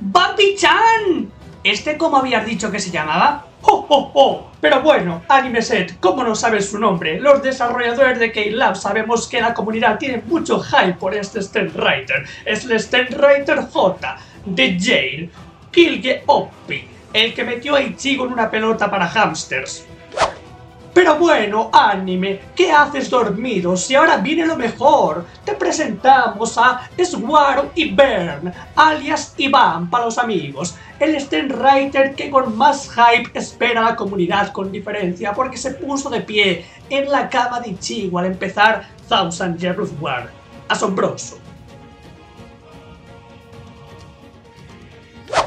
¡Bambi-chan! ¿Este cómo habías dicho que se llamaba? ¡Oh, oh, oh! Pero bueno, AnimeSet, ¿cómo no sabes su nombre? Los desarrolladores de K-Lab sabemos que la comunidad tiene mucho hype por este Stenwriter. Es el Stenwriter J, de Jail, Quilge Ebern, el que metió a Ichigo en una pelota para hamsters. Pero bueno, anime, ¿qué haces dormido si ahora viene lo mejor? Te presentamos a Asguaro y Bern, alias Iván para los amigos, el Stenwriter que con más hype espera a la comunidad con diferencia porque se puso de pie en la cama de Ichigo al empezar Thousand Year Blood War. Asombroso.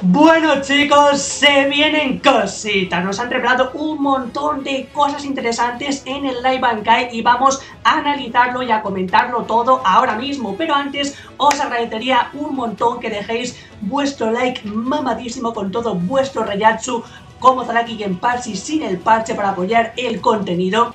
Bueno chicos, se vienen cositas, nos han revelado un montón de cosas interesantes en el live Bankai y vamos a analizarlo y a comentarlo todo ahora mismo, pero antes os agradecería un montón que dejéis vuestro like mamadísimo con todo vuestro reiatsu como Zaraki Kenpachi sin el parche para apoyar el contenido.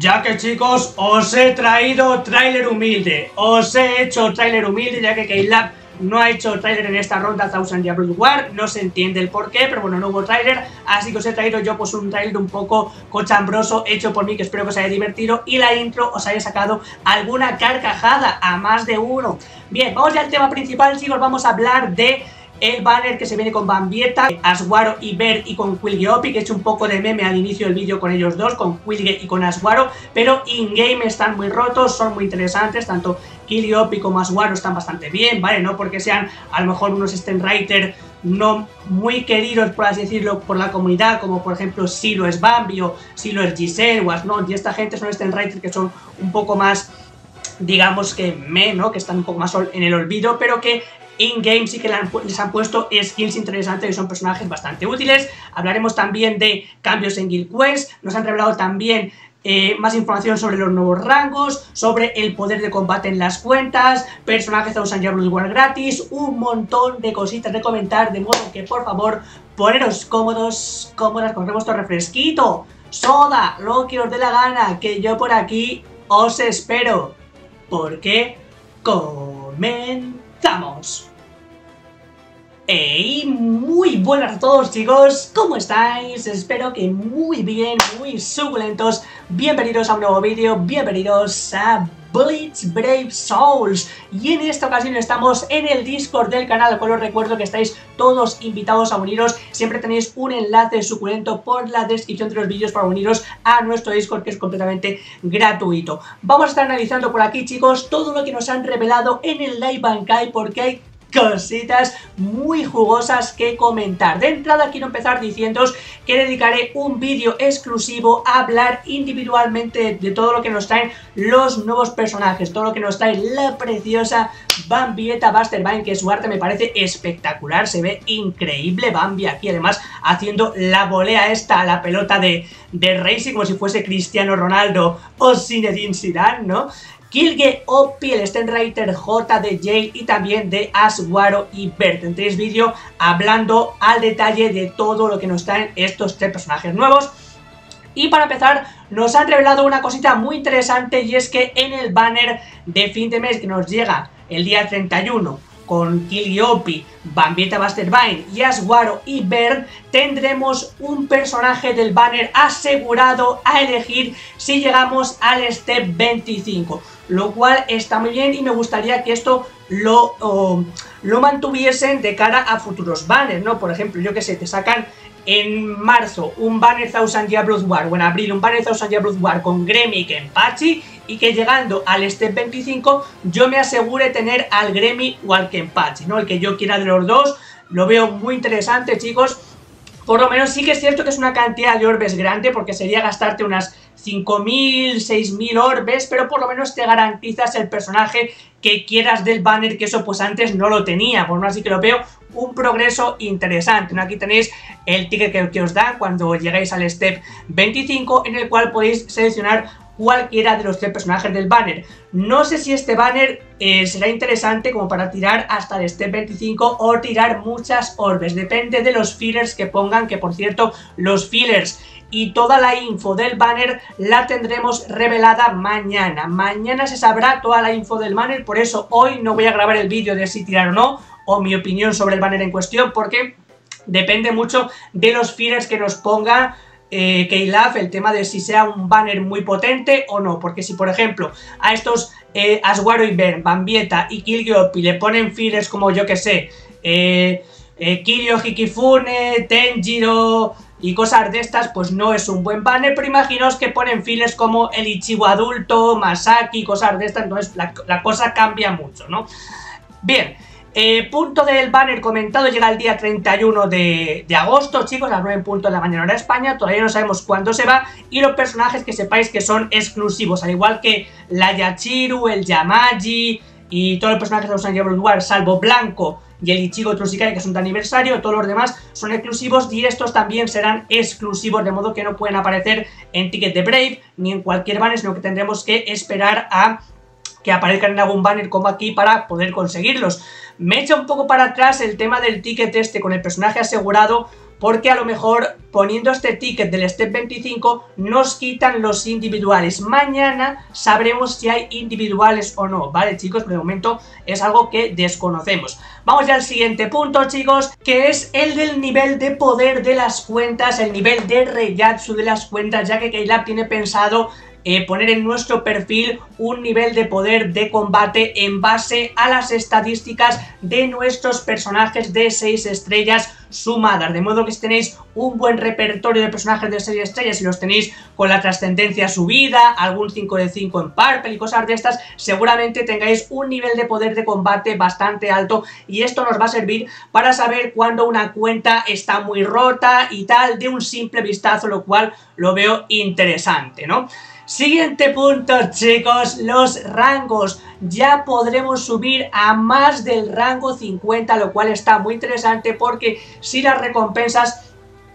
Ya que chicos, os he traído tráiler humilde, os he hecho tráiler humilde ya que K-Lab no ha hecho tráiler en esta ronda Thousand Year Blood War, no se entiende el porqué, pero bueno, no hubo tráiler, así que os he traído yo pues un tráiler un poco cochambroso hecho por mí, que espero que os haya divertido y la intro os haya sacado alguna carcajada a más de uno. Bien, vamos ya al tema principal, chicos, vamos a hablar de el banner que se viene con Bambietta, Asguaro y Bert y con Quilge Ebern, que he hecho un poco de meme al inicio del vídeo con ellos dos, con Quilge y con Asguaro, pero in-game están muy rotos, son muy interesantes, tanto Kiliop y como Asguaro están bastante bien, ¿vale? No porque sean a lo mejor unos Stenwriter no muy queridos, por así decirlo, por la comunidad, como por ejemplo Silo es Bambi o Silo es Gise o Asnod, y esta gente son Stenwriter que son un poco más, digamos que ¿no? Que están un poco más en el olvido, pero que in-game sí que les han puesto skills interesantes y son personajes bastante útiles. Hablaremos también de cambios en Guild Quest, nos han revelado también más información sobre los nuevos rangos, sobre el poder de combate en las cuentas, personajes de Thousand Year Blood War gratis, un montón de cositas de comentar, de modo que por favor poneros cómodos, cómodas, coger vuestro refresquito, soda, lo que os dé la gana, que yo por aquí os espero, porque comenzamos. ¡Hey! Muy buenas a todos chicos, ¿cómo estáis? Espero que muy bien, muy suculentos. Bienvenidos a un nuevo vídeo, bienvenidos a Bleach Brave Souls. Y en esta ocasión estamos en el Discord del canal, al cual os recuerdo que estáis todos invitados a uniros. Siempre tenéis un enlace suculento por la descripción de los vídeos para uniros a nuestro Discord, que es completamente gratuito. Vamos a estar analizando por aquí chicos todo lo que nos han revelado en el Live Bankai, porque hay cositas muy jugosas que comentar. De entrada quiero empezar diciéndoos que dedicaré un vídeo exclusivo a hablar individualmente de todo lo que nos traen los nuevos personajes, todo lo que nos trae la preciosa Bambietta Basterbine, que su arte me parece espectacular, se ve increíble Bambi aquí además haciendo la volea esta a la pelota de Racing como si fuese Cristiano Ronaldo o Zinedine Zidane, ¿no? Quilge Ebern, el Stenwriter J de Jail y también de Asguaro y Bert. Tendréis vídeo hablando al detalle de todo lo que nos traen estos tres personajes nuevos. Y para empezar, nos han revelado una cosita muy interesante y es que en el banner de fin de mes que nos llega el día 31 con Quilge Ebern, Bambietta Basterbine, Yasuaro y Bern, tendremos un personaje del banner asegurado a elegir si llegamos al step 25, lo cual está muy bien y me gustaría que esto lo mantuviesen de cara a futuros banners, ¿no? Por ejemplo, yo que sé, te sacan en marzo un banner Thousand Year Blood War, o en abril un banner Thousand Year Blood War con Gremmy y Kenpachi, y que llegando al step 25 yo me asegure tener al Gremmy o al Kenpachi, ¿no? El que yo quiera de los dos, lo veo muy interesante, chicos. Por lo menos sí que es cierto que es una cantidad de orbes grande, porque sería gastarte unas 5.000, 6.000 orbes, pero por lo menos te garantizas el personaje que quieras del banner, que eso pues antes no lo tenía, por lo menos así que lo veo un progreso interesante, ¿no? Aquí tenéis el ticket que os da cuando llegáis al step 25, en el cual podéis seleccionar cualquiera de los tres personajes del banner. No sé si este banner será interesante como para tirar hasta el step 25 o tirar muchas orbes, depende de los fillers que pongan, que por cierto los fillers y toda la info del banner la tendremos revelada mañana. Mañana se sabrá toda la info del banner, por eso hoy no voy a grabar el vídeo de si tirar o no, o mi opinión sobre el banner en cuestión, porque depende mucho de los fillers que nos ponga K-Lab, el tema de si sea un banner muy potente o no, porque si por ejemplo a estos Asguaro y Bern, Bambietta y Kiliop le ponen fillers como yo que sé, Kirio Hikifune, Tenjiro y cosas de estas, pues no es un buen banner. Pero imaginaos que ponen fillers como el Ichigo adulto, Masaki, cosas de estas, entonces la cosa cambia mucho, ¿no? Bien. Punto del banner comentado, llega el día 31 de agosto, chicos, a las 9 en punto de la mañana hora de España. Todavía no sabemos cuándo se va, y los personajes que sepáis que son exclusivos, al igual que la Yachiru, el Yamaji y todos los personajes de Thousand Year Blood War, salvo Blanco y el Ichigo Trusikai, que son de aniversario. Todos los demás son exclusivos y estos también serán exclusivos, de modo que no pueden aparecer en Ticket de Brave ni en cualquier banner, sino que tendremos que esperar a que aparezcan en algún banner como aquí para poder conseguirlos. Me echa un poco para atrás el tema del ticket este con el personaje asegurado, porque a lo mejor poniendo este ticket del step 25 nos quitan los individuales. Mañana sabremos si hay individuales o no, ¿vale, chicos? Pero de momento es algo que desconocemos. Vamos ya al siguiente punto, chicos, que es el del nivel de poder de las cuentas, el nivel de Reiatsu de las cuentas, ya que K-Lab tiene pensado poner en nuestro perfil un nivel de poder de combate en base a las estadísticas de nuestros personajes de 6 estrellas sumadas, de modo que si tenéis un buen repertorio de personajes de 6 estrellas y los tenéis con la trascendencia subida, algún 5 de 5 en Purple y cosas de estas, seguramente tengáis un nivel de poder de combate bastante alto, y esto nos va a servir para saber cuando una cuenta está muy rota y tal, de un simple vistazo, lo cual lo veo interesante, ¿no? Siguiente punto, chicos, los rangos. Ya podremos subir a más del rango 50, lo cual está muy interesante, porque si las recompensas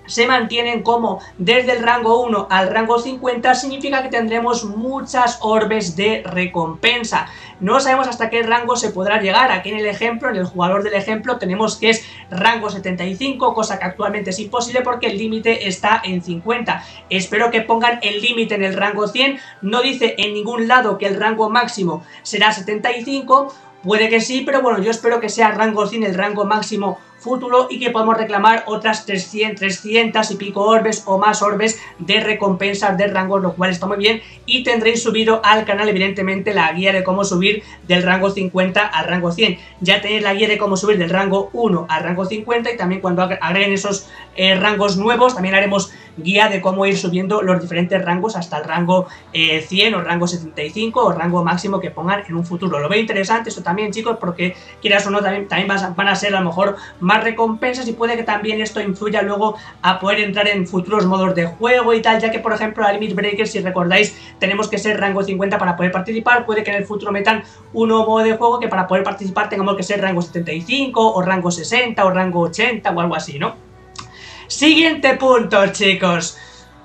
se mantienen como desde el rango 1 al rango 50, significa que tendremos muchas orbes de recompensa. No sabemos hasta qué rango se podrá llegar. Aquí en el ejemplo, en el jugador del ejemplo, tenemos que es rango 75, cosa que actualmente es imposible porque el límite está en 50. Espero que pongan el límite en el rango 100. No dice en ningún lado que el rango máximo será 75. Puede que sí, pero bueno, yo espero que sea rango 100 el rango máximo futuro y que podamos reclamar otras 300 y pico orbes o más orbes de recompensas de rango, lo cual está muy bien. Y tendréis subido al canal evidentemente la guía de cómo subir del rango 50 al rango 100. Ya tenéis la guía de cómo subir del rango 1 al rango 50, y también cuando agreguen esos rangos nuevos también haremos guía de cómo ir subiendo los diferentes rangos hasta el rango 100 o rango 75 o rango máximo que pongan en un futuro. Lo veo interesante esto también, chicos, porque quieras o no también van a ser a lo mejor más recompensas, y puede que también esto influya luego a poder entrar en futuros modos de juego y tal, ya que por ejemplo la Limit Breaker, si recordáis, tenemos que ser rango 50 para poder participar. Puede que en el futuro metan un nuevo modo de juego que para poder participar tengamos que ser rango 75 o rango 60 o rango 80 o algo así, ¿no? Siguiente punto, chicos.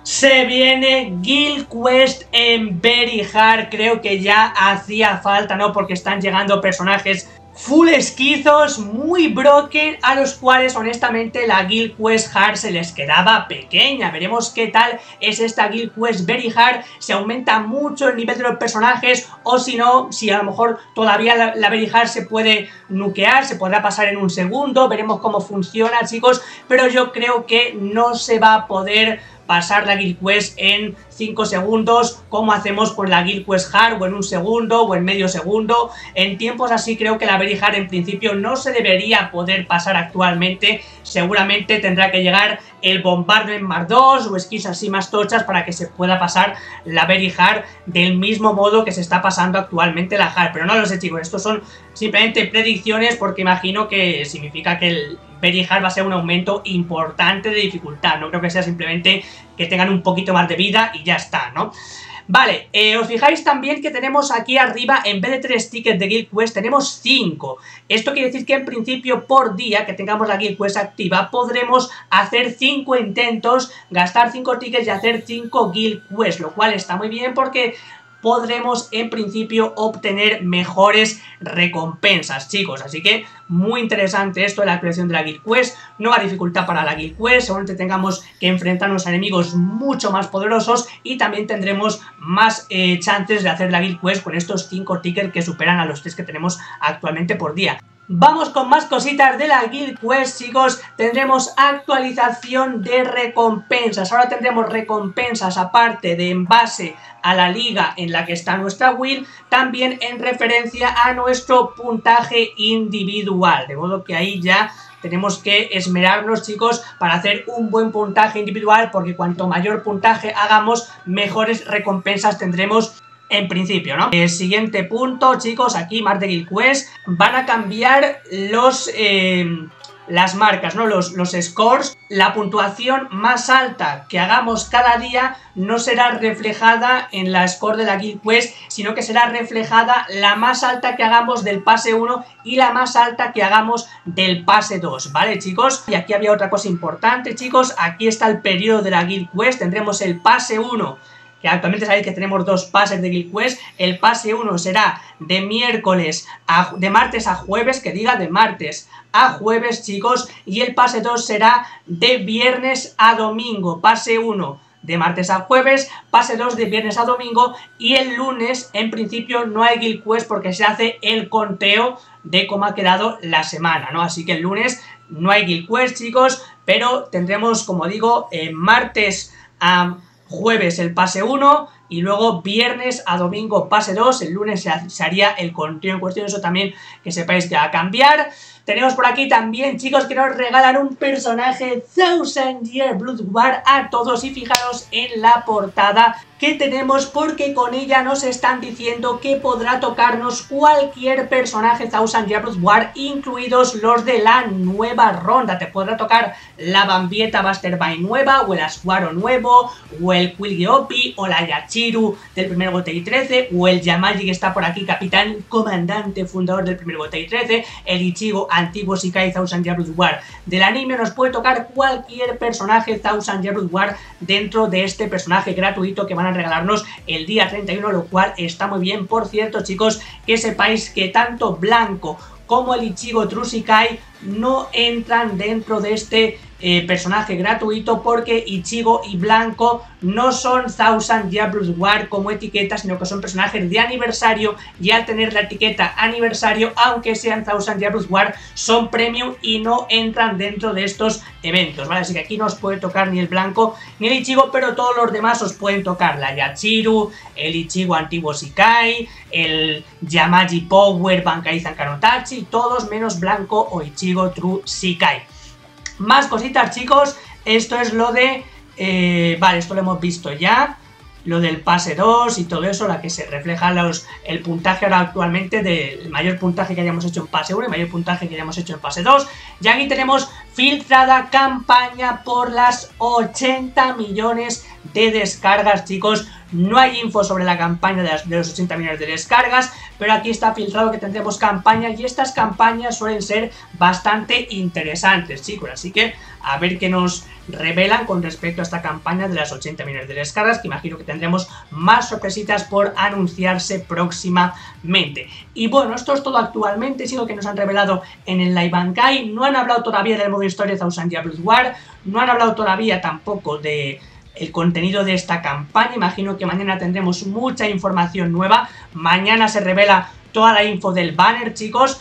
Se viene Guild Quest en Berry Hard. Creo que ya hacía falta, ¿no? Porque están llegando personajes full esquizos, muy broken, a los cuales honestamente la Guild Quest Hard se les quedaba pequeña. Veremos qué tal es esta Guild Quest Berry Hard, si aumenta mucho el nivel de los personajes o si no, si a lo mejor todavía la Berry Hard se puede nukear, se podrá pasar en un segundo. Veremos cómo funciona, chicos, pero yo creo que no se va a poder pasar la Guild Quest en 5 segundos, como hacemos con la Guild Quest Hard, o en un segundo, o en medio segundo. En tiempos así creo que la Berry Hard en principio no se debería poder pasar actualmente. Seguramente tendrá que llegar el bombardo en más 2 o skins así más tochas para que se pueda pasar la Berry Hard del mismo modo que se está pasando actualmente la Hard. Pero no lo sé, chicos, estos son simplemente predicciones, porque imagino que significa que el Berry Hard va a ser un aumento importante de dificultad. No creo que sea simplemente que tengan un poquito más de vida y ya está, ¿no? Vale, os fijáis también que tenemos aquí arriba, en vez de 3 tickets de Guild Quest, tenemos 5. Esto quiere decir que en principio por día que tengamos la Guild Quest activa podremos hacer 5 intentos, gastar 5 tickets y hacer 5 Guild Quest, lo cual está muy bien porque podremos en principio obtener mejores recompensas, chicos. Así que muy interesante esto de la creación de la Guild Quest. Nueva dificultad para la Guild Quest, seguramente tengamos que enfrentarnos a enemigos mucho más poderosos y también tendremos más chances de hacer la Guild Quest con estos 5 tickets que superan a los 3 que tenemos actualmente por día. Vamos con más cositas de la Guild Quest, chicos. Tendremos actualización de recompensas. Ahora tendremos recompensas aparte de en base a la liga en la que está nuestra guild, también en referencia a nuestro puntaje individual. De modo que ahí ya tenemos que esmerarnos, chicos, para hacer un buen puntaje individual, porque cuanto mayor puntaje hagamos, mejores recompensas tendremos en principio, ¿no? El siguiente punto, chicos, aquí más de Guild Quest, van a cambiar los las marcas, ¿no? Los scores. La puntuación más alta que hagamos cada día no será reflejada en la score de la Guild Quest, sino que será reflejada la más alta que hagamos del pase 1 y la más alta que hagamos del pase 2, ¿vale, chicos? Y aquí había otra cosa importante, chicos. Aquí está el periodo de la Guild Quest. Tendremos el pase 1, que actualmente sabéis que tenemos 2 pases de Guild Quest. El pase 1 será de martes a jueves, chicos, y el pase 2 será de viernes a domingo. Pase 1 de martes a jueves, pase 2 de viernes a domingo, y el lunes en principio no hay Guild Quest porque se hace el conteo de cómo ha quedado la semana, ¿no? Así que el lunes no hay Guild Quest, chicos, pero tendremos, como digo, martes a jueves el pase 1 y luego viernes a domingo pase 2, el lunes se haría el contenido en cuestión. Eso también que sepáis que va a cambiar. Tenemos por aquí también, chicos, que nos regalan un personaje Thousand Year Blood War a todos, y fijaros en la portada que tenemos porque con ella nos están diciendo que podrá tocarnos cualquier personaje Thousand Year Blood War, incluidos los de la nueva ronda. Te podrá tocar la Bambietta Basterbine nueva, o el Asguaro nuevo, o el Quilge Ebern, o la Yachiru del primer Gotei 13, o el Yamaji que está por aquí, capitán, comandante, fundador del primer Gotei 13, el Ichigo, antiguo Shikai Thousand Year Blood War del anime. Nos puede tocar cualquier personaje Thousand Year Blood War dentro de este personaje gratuito que van a regalarnos el día 31, lo cual está muy bien. Por cierto, chicos, que sepáis que tanto Blanco como el Ichigo True Shikai no entran dentro de este personaje gratuito, porque Ichigo y Blanco no son Thousand Year Blood War como etiqueta, sino que son personajes de aniversario, y al tener la etiqueta aniversario, aunque sean Thousand Year Blood War, son premium y no entran dentro de estos eventos, ¿vale? Así que aquí no os puede tocar ni el Blanco ni el Ichigo, pero todos los demás os pueden tocar la Yachiru, el Ichigo antiguo Shikai, el Yamaji Power, Bankai Tachi, todos menos Blanco o Ichigo True Shikai. Más cositas, chicos. Esto es lo de... vale, esto lo hemos visto ya. Lo del pase 2 y todo eso, la que se refleja el puntaje ahora actualmente del mayor puntaje que hayamos hecho en pase 1 y mayor puntaje que hayamos hecho en pase 2. Y aquí tenemos filtrada campaña por las 80 millones de descargas, chicos. No hay info sobre la campaña de los 80 millones de descargas, pero aquí está filtrado que tendremos campañas, y estas campañas suelen ser bastante interesantes, chicos. Así que a ver qué nos revelan con respecto a esta campaña de las 80 millones de descargas, que imagino que tendremos más sorpresitas por anunciarse próximamente. Y bueno, esto es todo actualmente, sino que nos han revelado en el Live Bankai. No han hablado todavía del modo historia de Thousand Year Blood War, no han hablado todavía tampoco de el contenido de esta campaña. Imagino que mañana tendremos mucha información nueva. Mañana se revela toda la info del banner, chicos,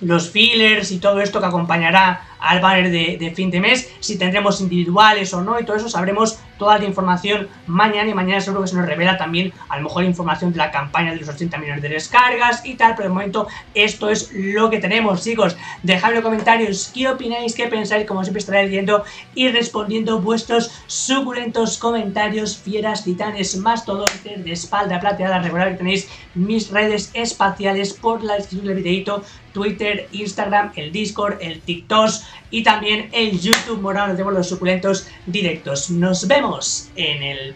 los fillers y todo esto que acompañará al banner de fin de mes, si tendremos individuales o no, y todo eso sabremos toda la información mañana. Y mañana seguro que se nos revela también a lo mejor información de la campaña de los 80 millones de descargas y tal, pero de momento esto es lo que tenemos, chicos. Dejadme en los comentarios qué opináis, qué pensáis, como siempre estaré leyendo y respondiendo vuestros suculentos comentarios, fieras, titanes, mastodontes de espalda plateada. Recordad que tenéis mis redes espaciales por la descripción del videito: Twitter, Instagram, el Discord, el TikTok y también el YouTube. Morado, tenemos los suculentos directos. Nos vemos en el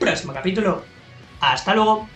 próximo capítulo. ¡Hasta luego!